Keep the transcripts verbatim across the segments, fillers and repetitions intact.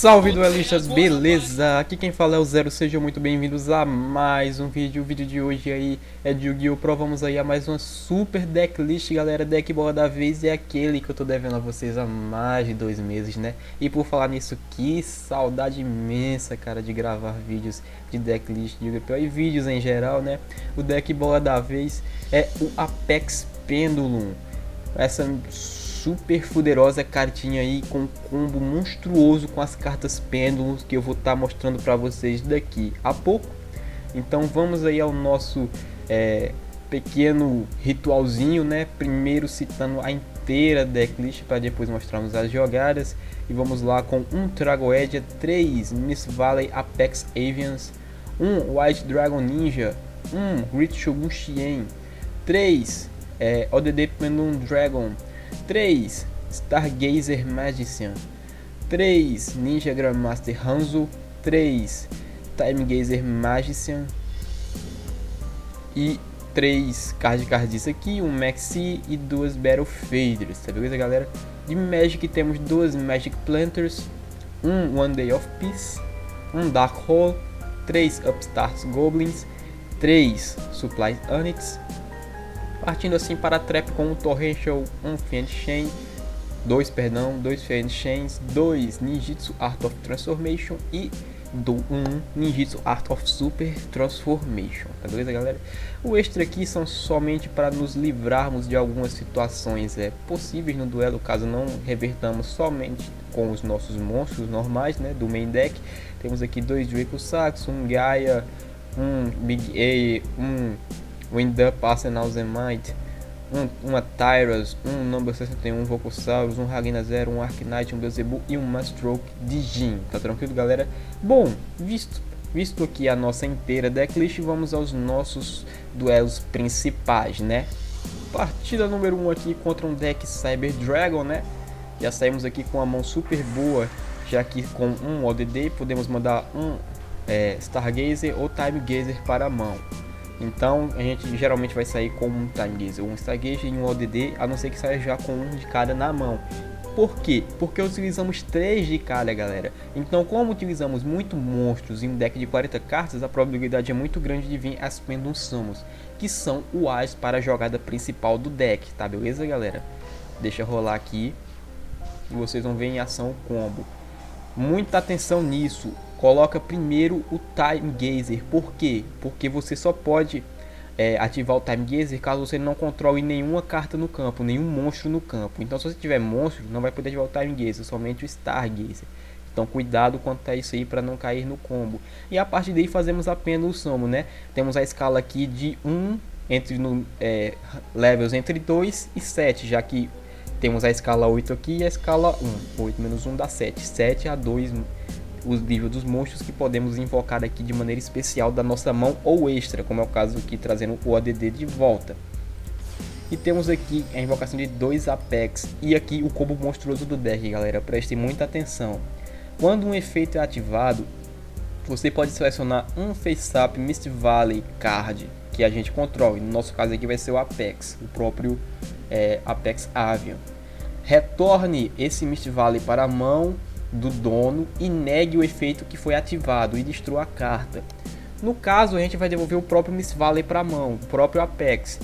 Salve duelistas, beleza? Aqui quem fala é o Zero, sejam muito bem-vindos a mais um vídeo. O vídeo de hoje aí é de Yu-Gi-Oh! Pro, vamos aí a mais uma super decklist, galera. Deck bola da vez é aquele que eu tô devendo a vocês há mais de dois meses, né? E por falar nisso, que saudade imensa, cara, de gravar vídeos de decklist de Yu-Gi-Oh! E vídeos em geral, né? O deck bola da vez é o Apex Pendulum. Essa super poderosa cartinha aí com um combo monstruoso com as cartas pêndulos que eu vou estar tá mostrando para vocês daqui a pouco. Então vamos aí ao nosso é, pequeno ritualzinho, né? Primeiro citando a inteira decklist para depois mostrarmos as jogadas. E vamos lá com um Tragoédia, três Miss Valley Apex Avians, um White Dragon Ninja, um Grit Shogun Shi'en, três é, Odd-Eyes Pendulum Dragon, três Stargazer Magician, três Ninja Grandmaster Hanzo, três Timegazer Magician e três Card de Cards aqui, um Maxi e duas Battle Faders, tá beleza, galera? De Magic temos duas Magic Planters, um One Day of Peace, um Dark Hole, três Upstart Goblins, três Supply Units. Partindo assim para a trap com o Torrential, um Fiend Chain, dois, perdão, dois Fiend Chains, dois Ninjitsu Art of Transformation e do um Ninjitsu Art of Super Transformation, tá beleza, galera? O extra aqui são somente para nos livrarmos de algumas situações é, possíveis no duelo, caso não revertamos somente com os nossos monstros normais, né, do main deck. Temos aqui dois Draco Saxo, um Gaia, um Big A, um Windup Arsenal Zemite, um, uma Tyrus, um número sessenta e um Rokossauros, um Ragnar Zero, um Ark Knight, um Beelzebub e uma Stroke de Jin. Tá tranquilo, galera? Bom, visto, visto aqui a nossa inteira decklist, vamos aos nossos duelos principais, né? Partida número um aqui contra um deck Cyber Dragon, né? Já saímos aqui com a mão super boa, já que com um O D D podemos mandar um é, Stargazer ou Timegazer para a mão. Então a gente geralmente vai sair com um Timegazer, um Stargazer e um O D D, a não ser que saia já com um de cada na mão. Por quê? Porque utilizamos três de cada, galera. Então como utilizamos muito monstros em um deck de quarenta cartas, a probabilidade é muito grande de vir as Pendulum Summons, que são o as para a jogada principal do deck, tá beleza, galera? Deixa rolar aqui e vocês vão ver em ação o combo. Muita atenção nisso. Coloca primeiro o Timegazer. Por quê? Porque você só pode é, ativar o Timegazer caso você não controle nenhuma carta no campo, nenhum monstro no campo. Então se você tiver monstro, não vai poder ativar o Timegazer, somente o Stargazer. Então cuidado quanto a isso aí para não cair no combo. E a partir daí fazemos apenas o somo, né? Temos a escala aqui de um, entre no, é, levels entre dois e sete, já que temos a escala oito aqui e a escala um. oito menos um dá sete. sete a dois... os níveis dos monstros que podemos invocar aqui de maneira especial da nossa mão ou extra, como é o caso aqui trazendo o O D D de volta. E temos aqui a invocação de dois Apex e aqui o combo monstruoso do deck, galera, prestem muita atenção. Quando um efeito é ativado, você pode selecionar um Face Up Mist Valley Card que a gente controla, no nosso caso aqui vai ser o Apex, o próprio é, Apex Avian. Retorne esse Mist Valley para a mão do dono e negue o efeito que foi ativado e destrua a carta. No caso a gente vai devolver o próprio Miss Valley para a mão, o próprio Apex,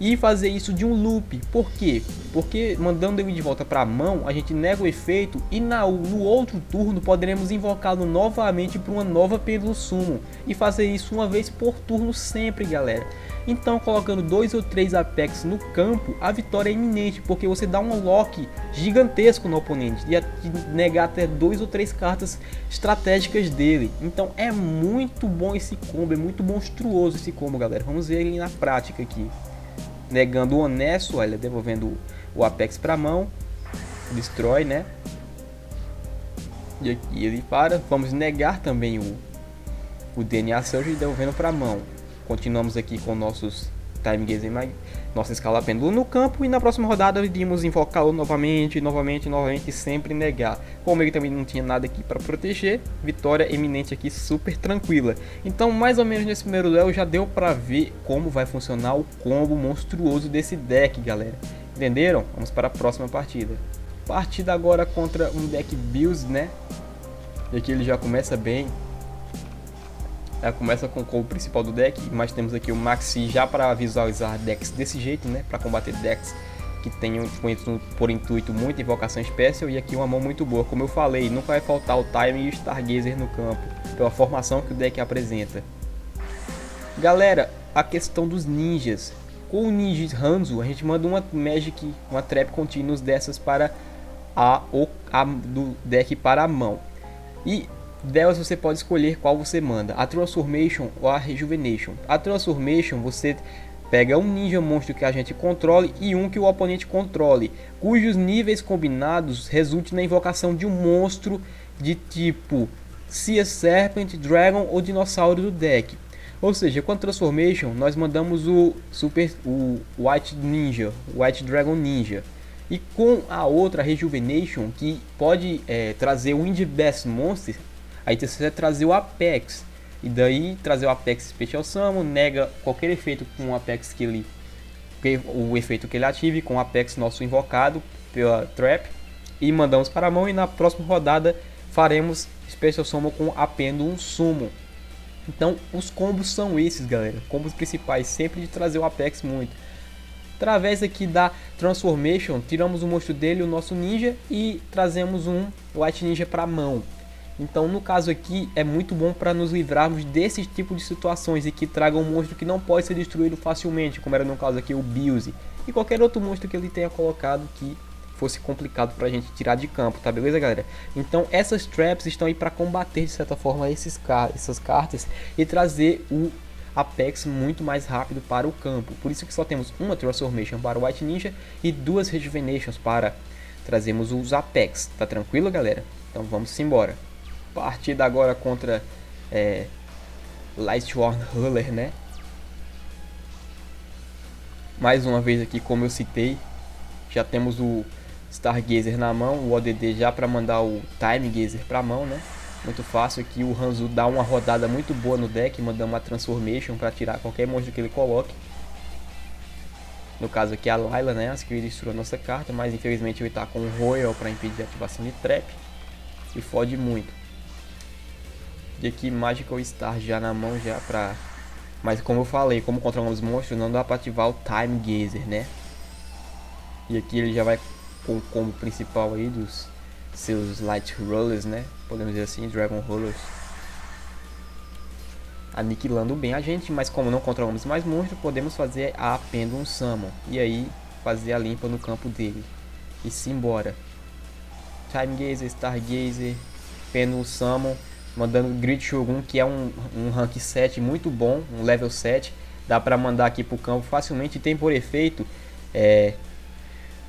e fazer isso de um loop. Por quê? Porque mandando ele de volta para a mão a gente nega o efeito e na, no outro turno poderemos invocá-lo novamente para uma nova Pendulum Summon e fazer isso uma vez por turno sempre, galera. Então colocando dois ou três Apex no campo, a vitória é iminente, porque você dá um lock gigantesco no oponente e negar até dois ou três cartas estratégicas dele. Então é muito bom esse combo, é muito monstruoso esse combo, galera. Vamos ver ele na prática aqui. Negando o honesto, olha, devolvendo o Apex para a mão, destrói, né? E aqui ele para. Vamos negar também o, o D N A Surge, devolvendo para a mão. Continuamos aqui com nossos Timegazer, nossa escala Pendulum no campo, e na próxima rodada iremos invocá-lo novamente, novamente, novamente, e sempre negar. Como ele também não tinha nada aqui para proteger, vitória iminente aqui, super tranquila. Então mais ou menos nesse primeiro duelo já deu para ver como vai funcionar o combo monstruoso desse deck, galera. Entenderam? Vamos para a próxima partida. Partida agora contra um deck Bills, né? E aqui ele já começa bem. Já começa com o combo principal do deck, mas temos aqui o Maxi já para visualizar decks desse jeito, né? Para combater decks que tenham por intuito muita invocação especial, e aqui uma mão muito boa. Como eu falei, nunca vai faltar o Time e o Stargazer no campo, pela formação que o deck apresenta. Galera, a questão dos ninjas. Com o Ninja Hanzo, a gente manda uma Magic, uma Trap Continuous dessas para a, a do deck para a mão. E delas você pode escolher qual você manda, a Transformation ou a Rejuvenation. A Transformation você pega um ninja monstro que a gente controle e um que o oponente controle, cujos níveis combinados resultem na invocação de um monstro de tipo Sea Serpent, Dragon ou Dinossauro do deck. Ou seja, com a Transformation nós mandamos o, super, o White Ninja, White Dragon Ninja. E com a outra, a Rejuvenation, que pode é, trazer o Wind Best Monster, a intenção é trazer o Apex. E daí trazer o Apex Special Summon, nega qualquer efeito com o Apex que ele... o efeito que ele ative com o Apex nosso invocado pela Trap. E mandamos para a mão, e na próxima rodada faremos Special Summon com a Pendulum Summon. Então os combos são esses, galera. Combos principais, sempre de trazer o Apex muito. Através aqui da Transformation, tiramos o monstro dele, o nosso ninja, e trazemos um White Ninja para a mão. Então no caso aqui é muito bom para nos livrarmos desse tipo de situações e que traga um monstro que não pode ser destruído facilmente, como era no caso aqui o Bilze, e qualquer outro monstro que ele tenha colocado que fosse complicado para a gente tirar de campo, tá beleza, galera? Então essas traps estão aí para combater de certa forma esses car essas cartas e trazer o Apex muito mais rápido para o campo. Por isso que só temos uma Transformation para o White Ninja e duas Rejuvenations para trazermos os Apex, tá tranquilo, galera? Então vamos embora. Partida agora contra é, Lightworn Huller, né? Mais uma vez aqui, como eu citei, já temos o Stargazer na mão, o O D D já para mandar o Timegazer para a mão, né? Muito fácil aqui, o Hanzo dá uma rodada muito boa no deck, mandando uma Transformation para tirar qualquer monstro que ele coloque. No caso aqui a Layla, né? As que destruiu a nossa carta, mas infelizmente ele está com o Royal para impedir a ativação de Trap. E fode muito. E aqui Magical Star já na mão já pra... Mas como eu falei, como controlamos os monstros, não dá pra ativar o Timegazer, né? E aqui ele já vai com o combo principal aí dos seus Light Rollers, né? Podemos dizer assim, Dragon Rollers. Aniquilando bem a gente, mas como não controlamos mais monstros, podemos fazer a Pendulum Summon. E aí fazer a limpa no campo dele. E simbora. Timegazer, Stargazer, Pendulum Summon. Mandando Grit Shogun, que é um, um rank sete muito bom, um level sete. Dá pra mandar aqui pro campo facilmente. E tem por efeito, é,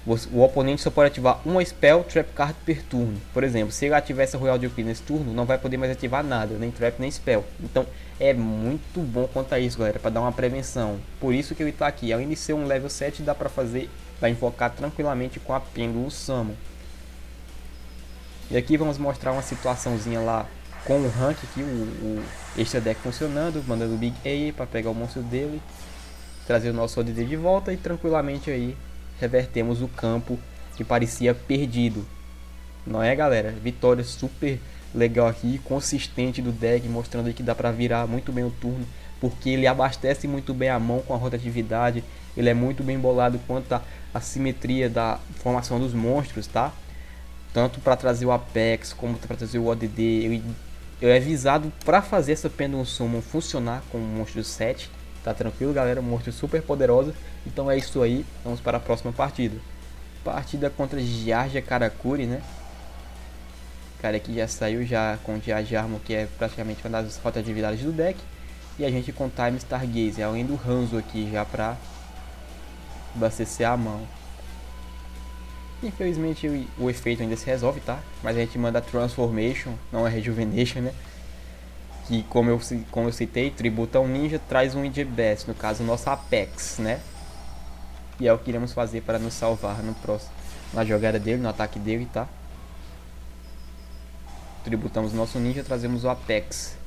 o, o oponente só pode ativar uma Spell, Trap Card per turno. Por exemplo, se ele ativar essa Royal de Up nesse turno, não vai poder mais ativar nada, nem Trap, nem Spell. Então é muito bom quanto a isso, galera, pra dar uma prevenção. Por isso que ele tá aqui. Além de ser um level sete, dá pra fazer, dá invocar tranquilamente com a Pendulum Summon. E aqui vamos mostrar uma situaçãozinha lá com o rank aqui, o, o extra deck funcionando, mandando o Big A para pegar o monstro dele, trazer o nosso O D D de volta e tranquilamente aí revertemos o campo que parecia perdido. Não é, galera? Vitória super legal aqui, consistente do deck, mostrando aí que dá para virar muito bem o turno, porque ele abastece muito bem a mão com a rotatividade, ele é muito bem bolado quanto a, a simetria da formação dos monstros, tá? Tanto para trazer o Apex como para trazer o O D D, ele Eu é visado para fazer essa Pendulum Summon funcionar com o monstro sete. Tá tranquilo, galera? Um monstro super poderoso. Então é isso aí. Vamos para a próxima partida. Partida contra Giargia Karakuri, né? O cara aqui já saiu já com Giargia Armor, que é praticamente uma das rotatividades do deck. E a gente com Time Stargazer, além do Hanzo aqui já para abastecer a mão. Infelizmente o efeito ainda se resolve, tá? Mas a gente manda Transformation, não é Rejuvenation, né? Que como eu, como eu citei, tributa um ninja, traz um I G B S, no caso o nosso Apex, né? E é o que iremos fazer para nos salvar no próximo, na jogada dele, no ataque dele, tá? Tributamos o nosso ninja, trazemos o Apex.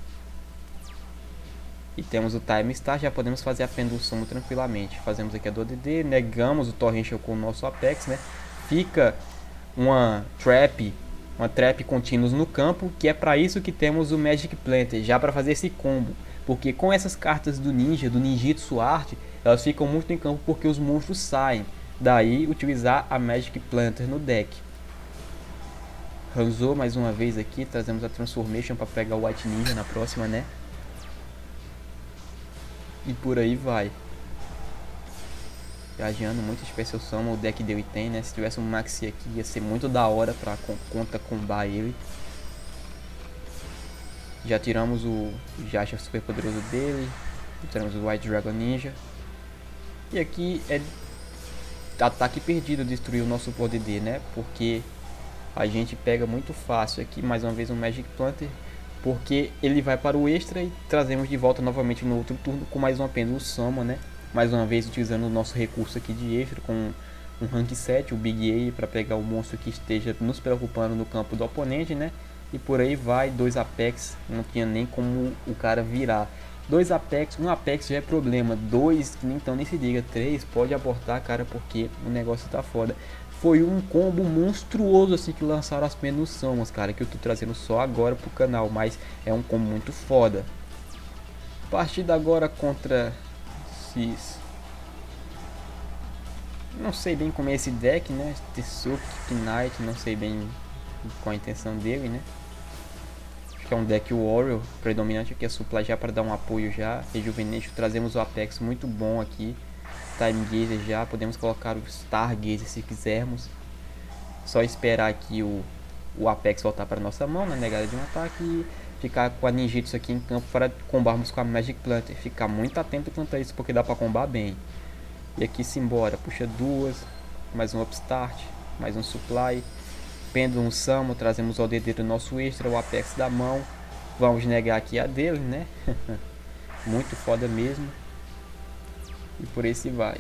E temos o Time Star, já podemos fazer a Pendulum Summon tranquilamente. Fazemos aqui a do O D D, negamos o Torrential com o nosso Apex, né? Fica uma Trap uma trap continuous no campo, que é para isso que temos o Magic Planter, já para fazer esse combo, porque com essas cartas do ninja, do ninjitsu art, elas ficam muito em campo porque os monstros saem, daí utilizar a Magic Planter no deck. Hanzo mais uma vez aqui, trazemos a Transformation para pegar o White Ninja na próxima, né? E por aí vai. Viajando muito Special Summon, o deck deu item, né? Se tivesse um Maxi aqui ia ser muito da hora pra contra combar ele. Já tiramos o Jasha super poderoso dele. Tiramos o White Dragon Ninja. E aqui é ataque perdido, destruir o nosso poder D, né? Porque a gente pega muito fácil aqui, mais uma vez um Magic Planter, porque ele vai para o extra e trazemos de volta novamente no outro turno com mais uma Pendulum Summon, né? Mais uma vez utilizando o nosso recurso aqui de extra com um Rank sete, o Big A, para pegar o monstro que esteja nos preocupando no campo do oponente, né? E por aí vai, dois Apex, não tinha nem como o cara virar. Dois Apex, um Apex já é problema, dois, então nem se diga, três, pode abortar, cara, porque o negócio tá foda. Foi um combo monstruoso assim que lançaram as Pendulum Summons, cara, que eu tô trazendo só agora pro canal, mas é um combo muito foda. Partida agora contra esses... não sei bem como é esse deck, né? Tessuk, Knight, não sei bem qual a intenção dele, né? Acho que é um deck Royal predominante aqui, a Supply já para dar um apoio já. Rejuvenation, trazemos o Apex muito bom aqui. Timegazer já, podemos colocar o Stargazer se quisermos. Só esperar aqui o, o Apex voltar para nossa mão na negada de um ataque e ficar com a Ninjitsu aqui em campo para combarmos com a Magic Planter. Ficar muito atento quanto a isso, porque dá para combar bem. E aqui simbora, puxa duas, mais um Upstart, mais um Supply, Pendulum Summon, trazemos o O D D do nosso extra, o Apex da mão. Vamos negar aqui a dele, né? Muito foda mesmo. E por aí se vai.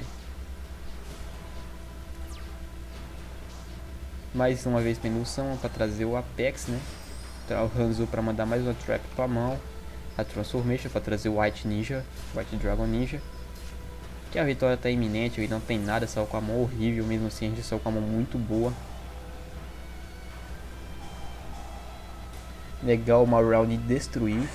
Mais uma vez Pendulum Summon para trazer o Apex, né? O Hanzo para mandar mais uma trap para a mão. A Transformation para trazer o White Ninja, White Dragon Ninja. Que a vitória tá iminente, ele não tem nada, saiu com a mão horrível, mesmo assim a gente saiu com a mão muito boa. Legal, uma round de destruir.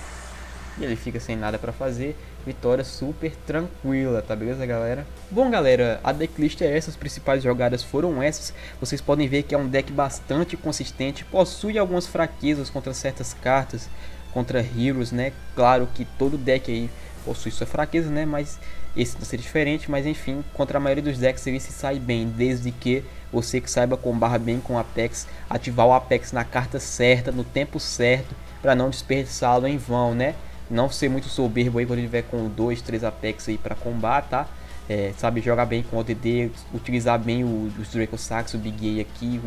E ele fica sem nada para fazer. Vitória super tranquila, tá beleza, galera? Bom, galera, a decklist é essa, as principais jogadas foram essas. Vocês podem ver que é um deck bastante consistente, possui algumas fraquezas contra certas cartas, contra heroes, né? Claro que todo deck aí possui sua fraqueza, né? Mas esse não seria diferente, mas enfim, contra a maioria dos decks ele se sai bem, desde que você que saiba combar bem com o Apex, ativar o Apex na carta certa, no tempo certo, para não desperdiçá-lo em vão, né? Não ser muito soberbo aí quando ele tiver com dois, três Apex aí pra combater, tá? É, sabe, jogar bem com o O D D, utilizar bem o, os Draco Saxo, o Big A aqui,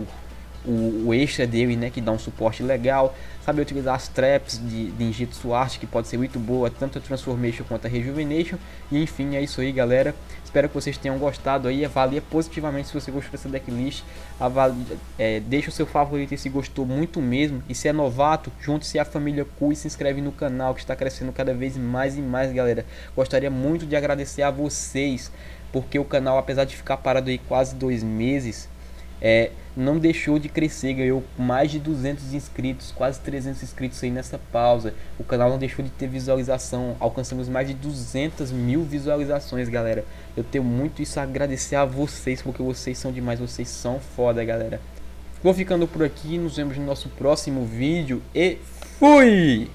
o, o, o extra dele, né? Que dá um suporte legal. Sabe, utilizar as traps de, de Ninjitsu Art, que pode ser muito boa, tanto a Transformation quanto a Rejuvenation. E enfim, é isso aí, galera. Espero que vocês tenham gostado aí. Avalie positivamente se você gostou dessa decklist. Avalie, é, deixa o seu favorito e se gostou muito mesmo. E se é novato, junte-se à família Cool e se inscreve no canal, que está crescendo cada vez mais e mais, galera. Gostaria muito de agradecer a vocês, porque o canal, apesar de ficar parado aí quase dois meses, é, não deixou de crescer. Ganhou mais de duzentos inscritos, quase trezentos inscritos aí nessa pausa. O canal não deixou de ter visualização, alcançamos mais de duzentas mil visualizações, galera. Eu tenho muito isso a agradecer a vocês, porque vocês são demais, vocês são foda, galera. Vou ficando por aqui, nos vemos no nosso próximo vídeo e fui!